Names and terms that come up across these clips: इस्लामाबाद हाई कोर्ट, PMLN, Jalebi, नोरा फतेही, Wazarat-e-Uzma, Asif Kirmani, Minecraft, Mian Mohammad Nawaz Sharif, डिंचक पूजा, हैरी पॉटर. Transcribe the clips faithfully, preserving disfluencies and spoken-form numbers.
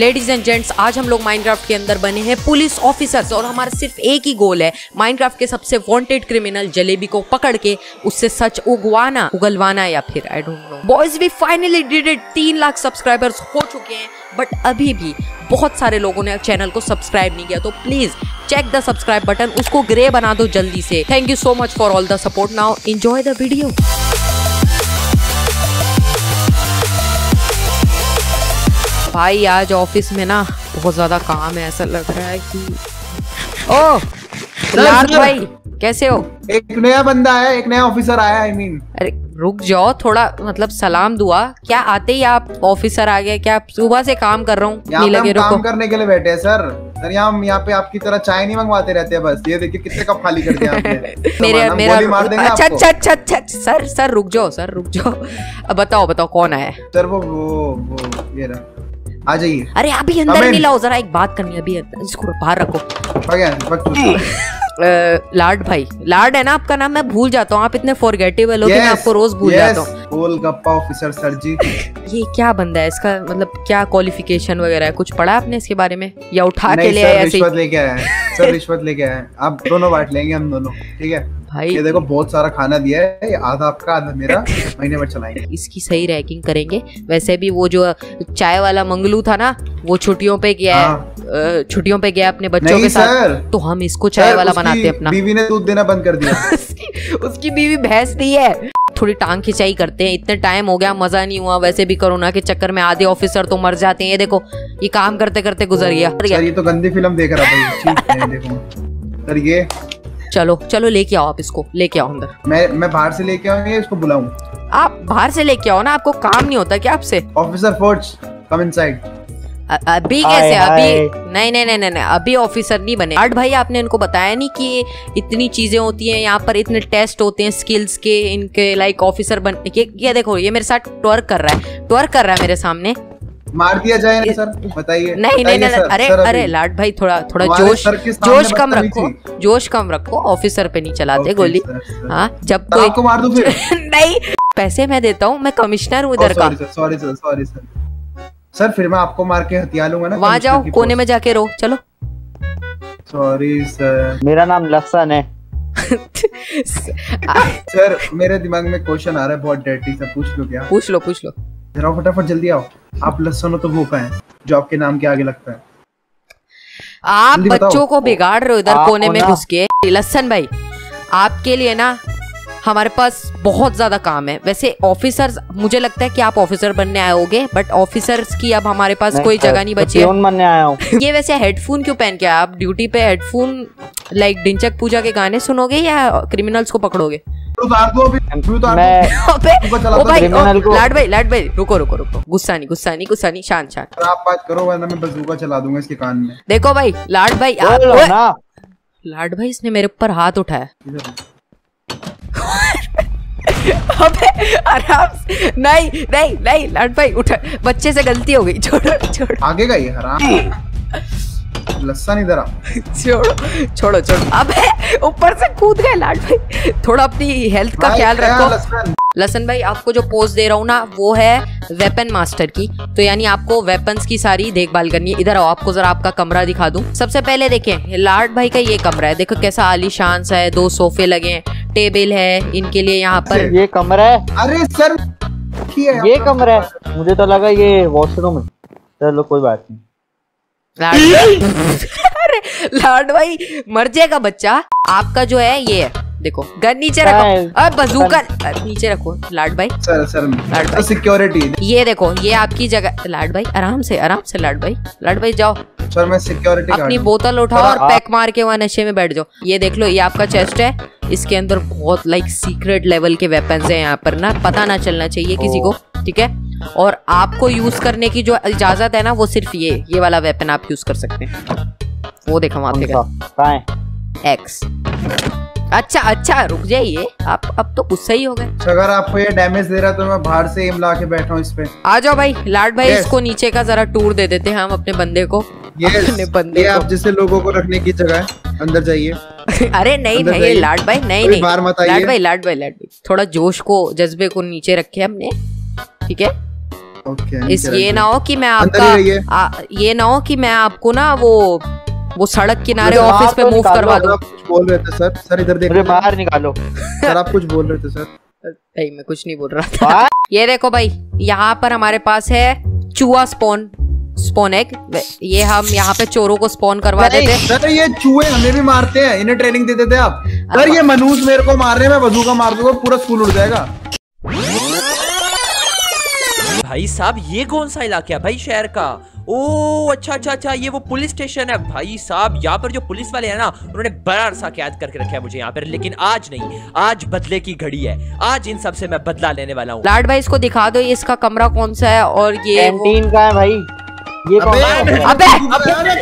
Ladies and gents, आज हम लोग माइनक्राफ्ट के अंदर बने हैं पुलिस ऑफिसर्स और हमारा सिर्फ एक ही गोल है माइनक्राफ्ट के सबसे वांटेड क्रिमिनल जलेबी को पकड़ के उससे सच उगवाना उगलवाना या फिर I don't know. Boys we finally did it. तीन लाख सब्सक्राइबर्स हो चुके हैं बट अभी भी बहुत सारे लोगों ने चैनल को सब्सक्राइब नहीं किया, तो please check the subscribe button, उसको ग्रे बना दो जल्दी से। Thank you so much for all the support. Now enjoy the video. भाई आज ऑफिस में ना बहुत ज्यादा काम है, ऐसा लग रहा है कि ओ यार भाई कैसे हो? एक नया बंदा है, एक नया ऑफिसर आया है। I mean. अरे रुक जाओ थोड़ा, मतलब सलाम दुआ। क्या आते ही आप ऑफिसर आ गए? क्या आप सुबह से काम कर रहा हूँ? काम करने के लिए बैठे हैं सर। सर यहाँ यहाँ पे आपकी तरह चाय नहीं मंगवाते रहते हैं, बस ये देखिए कितने कप खाली कर दिया आपने। मेरे मेरा अच्छा अच्छा अच्छा अच्छा सर सर रुक जाओ सर रुक जाओ। बताओ बताओ कौन आया? सर वो वो ये आ जाइए। अरे अभी अंदर नहीं लाओ, जरा एक बात करनी है, अभी इसको बाहर रखो। लाड भाई, लाड है ना आपका नाम, मैं भूल जाता हूँ। आप इतने फॉरगेटेबल हो yes, कि मैं आपको रोज भूल yes, जाता हूँ। गोलगप्पा ऑफिसर सर जी। ये क्या बंदा है, इसका मतलब क्या क्वालिफिकेशन वगैरह है, कुछ पढ़ा आपने इसके बारे में या उठा के ले आया? रिश्वत लेके आया है सर, रिश्वत लेके आया है। आप दोनों बांट लेंगे हम दोनों, ठीक है भाई? ये देखो बहुत सारा खाना दिया है, आधा आपका आधा मेरा, महीने भर चलाएंगे। इसकी सही रैकिंग करेंगे। वैसे भी वो जो चाय वाला मंगलू था ना, वो छुट्टियों पे गया है, छुट्टियों पे गया अपने बच्चों के साथ, तो हम इसको चाय वाला बनाते हैं अपना। बीवी ने दूध देना बंद कर दिया। उसकी, उसकी बीवी भैंस दी है। थोड़ी टांग खिंचाई करते हैं, इतने टाइम हो गया, मजा नहीं हुआ। वैसे भी कोरोना के चक्कर में आधे ऑफिसर तो मर जाते हैं। ये देखो ये काम करते करते गुजर गया। ये तो गंदी फिल्म देख रहा था। चलो चलो लेके आओ, आप इसको लेके आओ अंदर। मैं मैं बाहर से लेके आऊँ या इसको बुलाऊं? आप बाहर से लेके आओ ना, आपको काम नहीं होता क्या आपसे? Officer force come inside. अभी कैसे? अभी नहीं नहीं नहीं नहीं अभी ऑफिसर नहीं बने। आठ भाई आपने इनको बताया नहीं कि इतनी चीजें होती हैं यहाँ पर, इतने टेस्ट होते हैं स्किल्स के इनके, लाइक ऑफिसर बन। ये देखो ये मेरे साथ ट्वर्क कर रहा है, ट्वर्क कर रहा है मेरे सामने। मार दिया जाए ना सर, बताइए। नहीं नहीं नहीं अरे अरे लाड भाई थोड़ा थोड़ा जोश जोश कम रखो, जोश कम रखो। ऑफिसर पे नहीं चलाते गोली। हाँ जब कोई आपको मार दूं फिर? नहीं, पैसे मैं देता हूँ, मैं कमिश्नर हूँ इधर का। Sorry sir sorry sir sir फिर मैं आपको मार के हथिया लूंगा ना। वहाँ जाओ कोने में जाके रो। चलो सॉरी सर, मेरा नाम लहसन है। सर मेरे दिमाग में क्वेश्चन आ रहा है बहुत डर्टी सा, पूछ लो क्या? पूछ लो पूछ लो जरा फटाफट, जल्दी आओ। आप लहसन हो तो भूखा है जो आपके नाम के आगे लगता है। आप बच्चों को बिगाड़ रहे हो इधर कोने में घुस के। लहसन भाई आपके लिए ना हमारे पास बहुत ज्यादा काम है। वैसे ऑफिसर्स, मुझे लगता है कि आप ऑफिसर बनने आए होगे, बट ऑफिसर्स की अब हमारे पास कोई जगह नहीं बची है। कौन बनने आया हूं? ये वैसे हेडफोन क्यों पहन के आए आप ड्यूटी पे? हेडफोन लाइक डिंचक पूजा के गाने सुनोगे या क्रिमिनल्स को पकड़ोगे? देखो भाई लाड भाई, लाड भाई इसने मेरे ऊपर हाथ उठाया। आराम से, नहीं नहीं नहीं लाड भाई उठा, बच्चे से गलती हो गई, छोड़ो छोड़ो। आगे का ये हराम लस्सा नहीं दरा। छोड़ो छोड़ो छोड़ो, अबे ऊपर से कूद गए लाड भाई। थोड़ा अपनी हेल्थ का ख्याल रखो। लसन भाई आपको जो पोस्ट दे रहा हूँ ना वो है वेपन मास्टर की, तो यानी आपको वेपन्स की सारी देखभाल करनी है। इधर आओ, आपको जरा आपका कमरा दिखा दूं। सबसे पहले देखें लाड भाई का ये कमरा है, देखो कैसा आलीशान सा है, दो सोफे लगे हैं, टेबल है इनके लिए यहाँ पर। ये कमरा है? अरे सर ये कमरा है, मुझे तो लगा ये वॉशरूम है। चलो कोई बात नहीं। अरे लाड भाई मर जाएगा बच्चा। आपका जो है ये है, देखो गन नीचे रखो, अब बंदूक नीचे रखो लाड भाई। सर सर लाड भाई सिक्योरिटी, ये देखो ये आपकी जगह। लाड भाई आराम से आराम से लाड भाई, लाड भाई जाओ। सर मैं सिक्योरिटी, अपनी बोतल उठाओ और पैक मार के वहाँ नशे में बैठ जाओ। ये देख लो ये आपका चेस्ट है, इसके अंदर बहुत लाइक सीक्रेट लेवल के वेपन्स हैं यहाँ पर ना, पता ना चलना चाहिए किसी को, ठीक है? और आपको यूज करने की जो इजाजत है ना वो सिर्फ ये ये वाला वेपन आप यूज कर सकते हैं। वो देखो वहाँ पे एक्स। अच्छा अच्छा रुक जाइए आप, अब तो गुस्सा ही हो गए। अगर आपको ये डैमेज दे रहा तो मैं बाहर से एम ला के बैठा हूँ इस पे। आ जाओ भाई लाड भाई, इसको नीचे का जरा टूर दे देते हैं हम अपने बंदे को। अपने बंदे आप जैसे लोगों को रखने की जगह है, अंदर जाइए। अरे नहीं नहीं लाड भाई नहीं नहीं लाड भाई लाड भाई लाड भाई थोड़ा जोश को जज्बे को नीचे रखे हमने, ठीक है? okay, इस ये ना हो कि मैं आपका आ, ये ना हो कि मैं आपको ना वो वो सड़क किनारे ऑफिस पे मूव करवा दूं। बोल रहे थे सर सर इधर देखो, बाहर निकालो सर, आप कुछ बोल रहे थे सर। नहीं मैं कुछ नहीं बोल रहा था। ये देखो भाई, यहाँ पर हमारे पास है चूहा स्पॉन स्पॉन एग। ये हम यहाँ पे चोरों को स्पॉन करवा देते हैं। सर ये चूहे हमें भी मारते हैं, इन्हें ट्रेनिंग देते थे आप। सर ये मनुष्य मेरे को मारने में बंदूक मार दूंगा, पूरा स्कूल उड़ जाएगा। भाई साहब ये कौन सा इलाका है भाई शहर का? ओ अच्छा अच्छा अच्छा, ये वो पुलिस स्टेशन है भाई साहब। यहाँ पर जो पुलिस वाले हैं ना, उन्होंने बड़ा अरसा कैद करके रखा है मुझे यहाँ पर, लेकिन आज नहीं, आज बदले की घड़ी है। आज इन सबसे मैं बदला लेने वाला हूँ। लाड भाई इसको दिखा दो, ये इसका कमरा कौन सा है और ये कैंटीन का है भाई। ये अबे अबे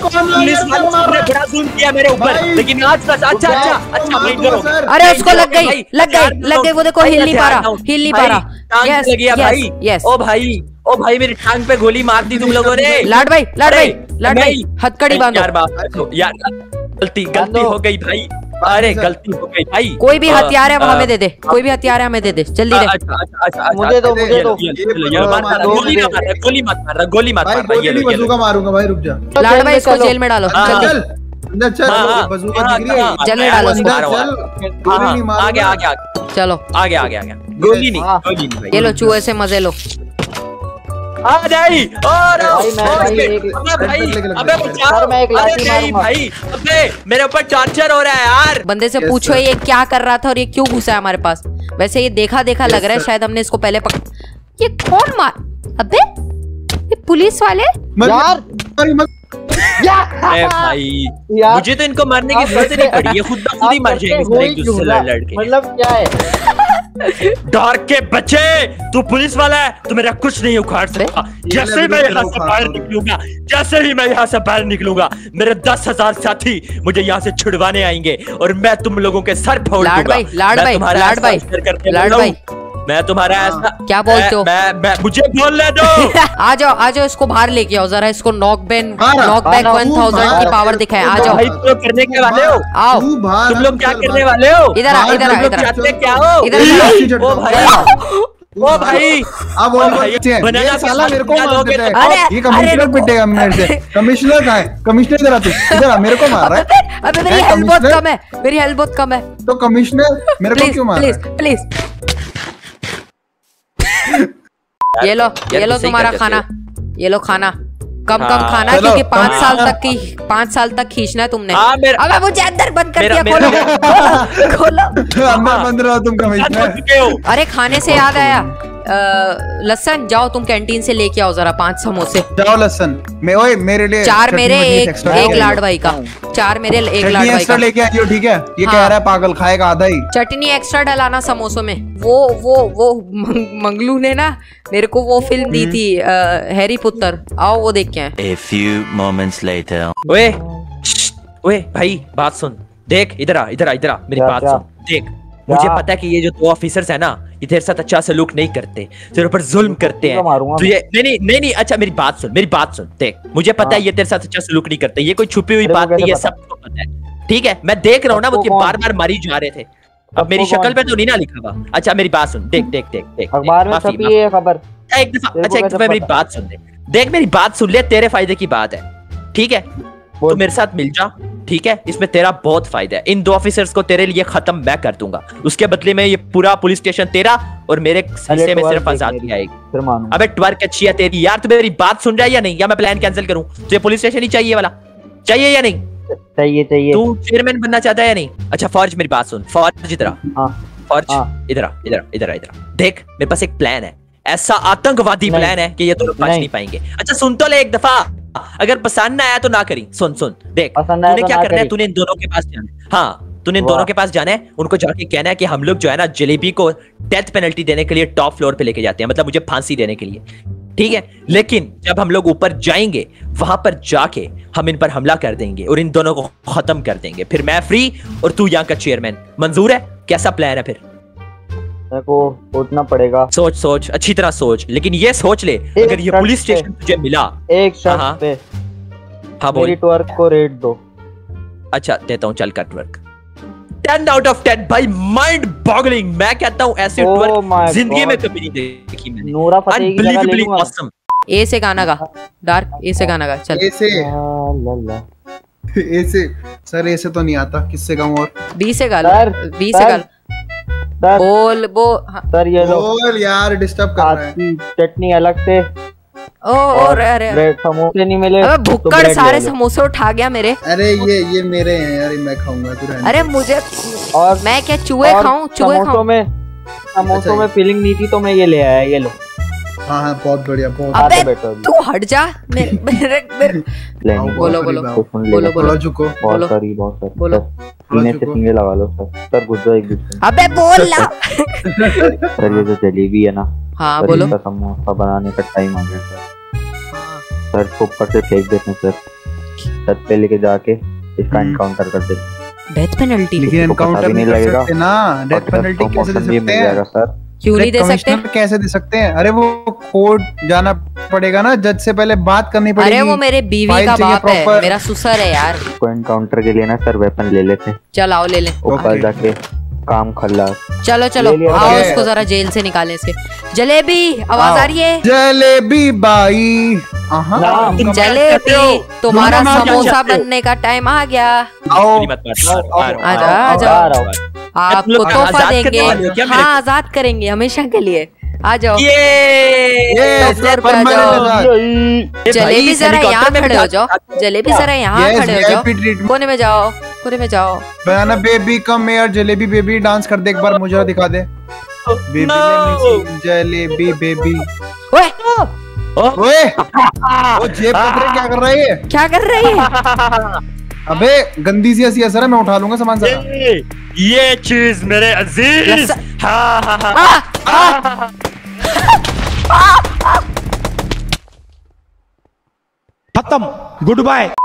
पुलिस वाले बड़ा जुल्म किया मेरे ऊपर, लेकिन आज बस अच्छा अच्छा अच्छा वेट करो। अरे उसको लग गई लग गई लग गई, वो देखो हिल नहीं पा रहा हिल नहीं पा रहा गया भाई। यस ओ भाई ओ भाई, मेरी टांग पे गोली मार दी तुम लोगों ने। लाड भाई लाड भाई लाड भाई हथकड़ी बांधो यार। गलती गलती हो गई भाई, अरे गलती हो गई भाई। कोई भी हथियार है हमें दे दे, कोई भी हथियार है हमें दे दे जल्दी दे। मुझे दो मुझे दो, गोली मत मार गोली मत मार गोली मत मार भाई, ये बंदूका मारूंगा भाई। रुक जा लाड भाई, इसको जेल में डालो चल अंदर चल, बंदूका दिख रही है जेल में डालो इसको। आ गया आ गया चलो आ गया आ गया गोली नहीं। ये लो चूहे से मजे लो। आ जाई और अबे भाई भाई अबे मेरे ऊपर चार्जर हो रहा है यार। बंदे से पूछो ये क्या कर रहा था और ये क्यों घुसा है हमारे पास। वैसे ये देखा देखा लग रहा है, शायद हमने इसको पहले पक... ये कौन मार अबे ये पुलिस वाले यार। भाई मुझे तो इनको मारने की जरूरत नहीं पड़ी, ये खुद ब खुद ही मर जाएंगे एक दूसरे से लड़ के। मतलब क्या है डार्क के बच्चे, तू पुलिस वाला है तो मेरा कुछ नहीं उखाड़ सकता। जैसे मैं यहाँ से बाहर निकलूंगा जैसे ही मैं यहाँ से बाहर निकलूंगा मेरे दस हजार साथी मुझे यहाँ से छुड़वाने आएंगे और मैं तुम लोगों के सर फोड़ दूंगा। मैं तुम्हारा ऐसा क्या बोलते हो? मैं मैं मुझे बोलने दो। आ जाओ आ जाओ, इसको बाहर लेके आओ जरा। इसको knockback knockback one thousand की पावर दिखाए। आ जाओ भाई, तुम करने के वाले हो? आओ तुम लोग क्या करने वाले हो? इधर इधर इधर क्या हो? इधर ओ भाई ओ भाई अब बनाना साला मेरे को मार रहा है। ये कमिश्नर पिटेगा मेरे से। कमिश्नर कहाँ है? कमिश्नर इधर आ, तू इधर आ, मेरे को मार रहा है। अबे मेरी हेल्थ बहुत कम है, मेरी हेल्थ बहुत कम है। तो कमिश्नर मेरे को क्यों मार रहा है? प्लीज प्लीज ये लो ये लो तुम्हारा खाना, ये लो खाना। कम कम खाना क्योंकि पाँच साल तक की पाँच साल तक खींचना है तुमने। अबे मुझे अंदर बंद कर दिया। खोलो खोलो अंदर बंद रहो तुम कमीशन। अरे खाने से याद आया, लसन जाओ तुम कैंटीन से लेके आओ जरा पांच समोसे। जाओ लसन मैं ओए मेरे लिए चार मेरे एक एक लाड भाई का चार मेरे एक लाड भाई का लेके आइयो। ठीक है ये कह रहा है पागल खाएगा आधा ही। चटनी एक्स्ट्रा डलाना समोसों में। वो वो वो मंगलू ने ना मेरे को वो फिल्म दी थी हैरी पॉटर, आओ वो देख के आए। A few moments later. ओए ओए भाई बात सुन, देख इधर आ इधर आ इधर आ मेरी बात सुन। देख मुझे पता है कि ये जो दो ऑफिसर्स है ना इधर साथ अच्छा सलूक नहीं करते, तेरे पर जुल्म करते हैं। तुझे नहीं नहीं नहीं नहीं अच्छा मेरी बात सुन मेरी बात सुन। देख मुझे पता है ये तेरे साथ अच्छा सलूक नहीं करते, ये कोई छुपी हुई बात नहीं है, सबको पता है। ठीक है मैं देख रहा हूँ ना वो बार बार मारी जा रहे थे। अब मेरी शक्ल पे तो नहीं ना लिखा हुआ। अच्छा मेरी बात सुन, देख देख देख देख अखबार में छपी है खबर। एक दफा अच्छा एक दफा मेरी बात सुन ले, देख मेरी बात सुन ले, तेरे फायदे की बात है। ठीक है तो मेरे साथ मिल जा, ठीक है इसमें तेरा बहुत फायदा है। इन दो ऑफिसर्स को तेरे लिए खत्म मैं कर दूंगा, उसके बदले में ये पूरा पुलिस स्टेशन तेरा और मेरे हिस्से में सिर्फ आजादी आएगी। अबे ट्वर्क अच्छी है तेरी यार, तू मेरी बात सुन रहा है या नहीं? या मैं प्लान कैंसिल करूं? तुझे पुलिस स्टेशन ही चाहिए वाला चाहिए या नहीं चाहिए? चाहिए। तू चेयरमैन बनना चाहता है या नहीं? अच्छा फौज मेरी बात सुन, फौज इधर फौज इधर इधर इधर इधर देख मेरे पास एक प्लान है, ऐसा आतंकवादी प्लान है कि ये तो बच नहीं पाएंगे। अच्छा सुन तो ले एक दफा, अगर पसंद ना आया तो ना करी। सुन सुन देख तूने तो क्या करना है, तूने इन दोनों के पास जाना है। हाँ तूने इन दोनों के पास जाना है, उनको जाके कहना है कि हम लोग जो है ना जलेबी को डेथ पेनल्टी देने के लिए टॉप फ्लोर पे लेके जाते हैं, मतलब मुझे फांसी देने के लिए। ठीक है लेकिन जब हम लोग ऊपर जाएंगे वहां पर जाके हम इन पर हमला कर देंगे और इन दोनों को खत्म कर देंगे, फिर मैं फ्री और तू यहाँ का चेयरमैन। मंजूर है? कैसा प्लान है? फिर को उठना पड़ेगा, सोच सोच अच्छी तरह सोच, लेकिन ये सोच ले अगर ये पुलिस स्टेशन तुझे मिला एक शर्त पे। हाँ बोल, मेरी ट्वर्क को रेट दो। अच्छा देता हूँ, चल कर twerk ten out of ten भाई, माइंड बॉगलिंग। मैं कहता हूँ ऐसे ट्वेल्व जिंदगी में कभी नहीं देखी मैंने। नोरा फतेही की जगह ले लूँगा। ए से गाना गा, डार्क ए से गाना गा। चल ए से ए से सर, ए से तो नहीं आता, किससे गाऊं? और बी से गा लो, बी से गा बोल बो सर। ये लो बोल यार, डिस्टर्ब कर रहा है। चटनी अलग से ओ, और अरे ब्रेड समोसे नहीं मिले। अबे भुक्कड़ सारे समोसे उठा गया मेरे। अरे ये ये मेरे हैं यार, मैं खाऊंगा तू रहने। अरे मुझे और मैं क्या चूहे खाऊं? चूहे खाऊं में समोसों में फीलिंग नहीं थी तो मैं ये ले आया, ये लो। हाँ हाँ बहुत बढ़िया, बहुत। अबे तू हट जा मेरे मेरे बोलो बोलो बोलो बोलो झुको बोलो सॉरी बहुत सर बोलो। इन्हें से सिंगे लगा लो सर। सर गुस्सा एक दूसरे। अबे बोल ला सर। ये जो जलेबी है ना, हाँ बोलो। समोसा बनाने का टाइम हो गया सर। सर को ऊपर से फेंक देते हैं सर, छत पे लेके जाके इसका एनकाउंटर कर देते। डेथ पेनल्टी लेकिन एनकाउंटर नहीं लगेगा ना। डेथ पेनल्टी कैसे दे सकते हैं सर? क्यों नहीं दे सकते? कैसे दे सकते हैं? अरे वो कोर्ट जाना पड़ेगा ना, जज से पहले बात करनी पड़ेगी। अरे वो मेरे बीवी का बाप है, मेरा सुसर है यार। को एनकाउंटर के लिए ना सर वेपन ले लेते। चल आओ ले ले ऊपर जाके काम खल्लास। चलो चलो आओ इसको जरा जेल से निकाले से। जलेबी आवाज आ रही है। जलेबी बाई जलेबी, तुम्हारा समोसा बनने का टाइम आ गया। आपको तोहफा देंगे, हाँ आजाद करेंगे हमेशा के लिए। आ जाओ जलेबी, जरा यहाँ खड़े हो जाओ। जलेबी जरा यहाँ खड़े हो जाओ, कोने में जाओ, कोने में जाओ। बनाना बेबी कम यार। जलेबी बेबी डांस कर दे एक बार, मुझे दिखा दे। Baby jalebi baby. ओए ओए वो जेब पकड़े क्या कर रही है? क्या कर रही है? अबे गंदी सी ऐसी असर है, मैं उठा लूंगा सामान सारा। ये, ये चीज मेरे अजीज। हाँ हाँ हाँ खत्म, गुड बाय।